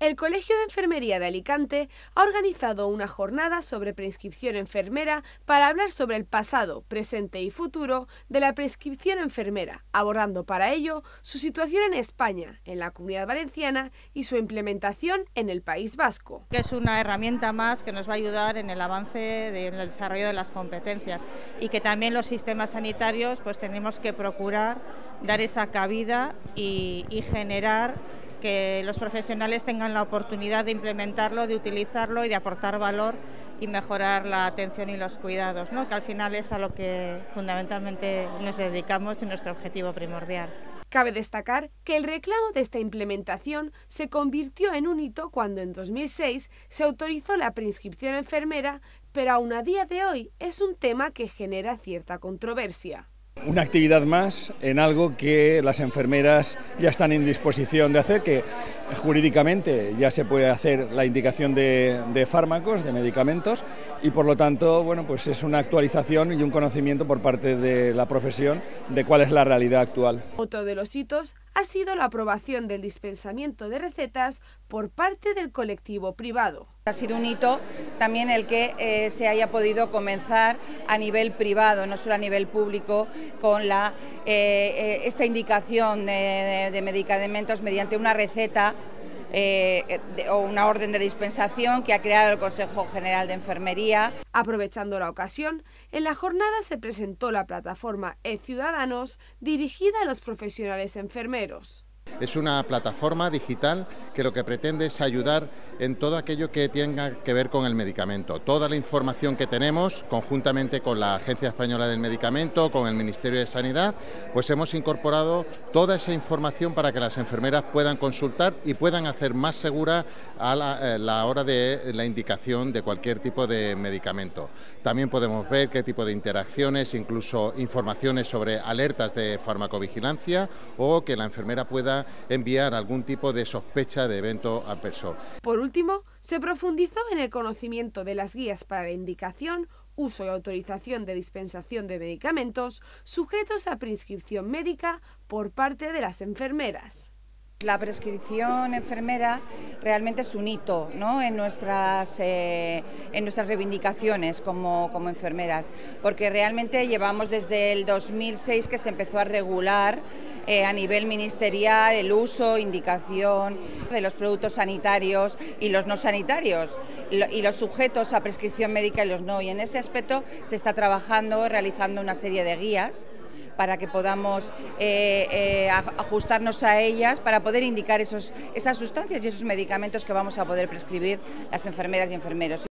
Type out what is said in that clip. El Colegio de Enfermería de Alicante ha organizado una jornada sobre prescripción enfermera para hablar sobre el pasado, presente y futuro de la prescripción enfermera, abordando para ello su situación en España, en la Comunidad Valenciana y su implementación en el País Vasco. Es una herramienta más que nos va a ayudar en el avance, en el desarrollo de las competencias y que también los sistemas sanitarios pues tenemos que procurar dar esa cabida y generar que los profesionales tengan la oportunidad de implementarlo, de utilizarlo y de aportar valor y mejorar la atención y los cuidados, ¿no? Que al final es a lo que fundamentalmente nos dedicamos y nuestro objetivo primordial. Cabe destacar que el reclamo de esta implementación se convirtió en un hito cuando en 2006 se autorizó la prescripción enfermera, pero aún a día de hoy es un tema que genera cierta controversia. Una actividad más en algo que las enfermeras ya están en disposición de hacer, que jurídicamente ya se puede hacer la indicación de fármacos, de medicamentos, y por lo tanto, bueno, pues es una actualización y un conocimiento por parte de la profesión de cuál es la realidad actual. Otro de los hitos ha sido la aprobación del dispensamiento de recetas por parte del colectivo privado. Ha sido un hito también el que se haya podido comenzar a nivel privado, no solo a nivel público, con esta indicación de medicamentos mediante una receta o una orden de dispensación que ha creado el Consejo General de Enfermería. Aprovechando la ocasión, en la jornada se presentó la plataforma eCiudadanos dirigida a los profesionales enfermeros. Es una plataforma digital que lo que pretende es ayudar en todo aquello que tenga que ver con el medicamento. Toda la información que tenemos, conjuntamente con la Agencia Española del Medicamento, con el Ministerio de Sanidad, pues hemos incorporado toda esa información para que las enfermeras puedan consultar y puedan hacer más segura a la hora de la indicación de cualquier tipo de medicamento. También podemos ver qué tipo de interacciones, incluso informaciones sobre alertas de farmacovigilancia o que la enfermera pueda enviar algún tipo de sospecha de evento adverso. Por último, se profundizó en el conocimiento de las guías para la indicación, uso y autorización de dispensación de medicamentos sujetos a prescripción médica por parte de las enfermeras. La prescripción enfermera realmente es un hito, ¿no?, en nuestras reivindicaciones como enfermeras, porque realmente llevamos desde el 2006 que se empezó a regular a nivel ministerial el uso, indicación de los productos sanitarios y los no sanitarios y los sujetos a prescripción médica y los no, y en ese aspecto se está trabajando, realizando una serie de guías para que podamos ajustarnos a ellas, para poder indicar esas sustancias y esos medicamentos que vamos a poder prescribir las enfermeras y enfermeros.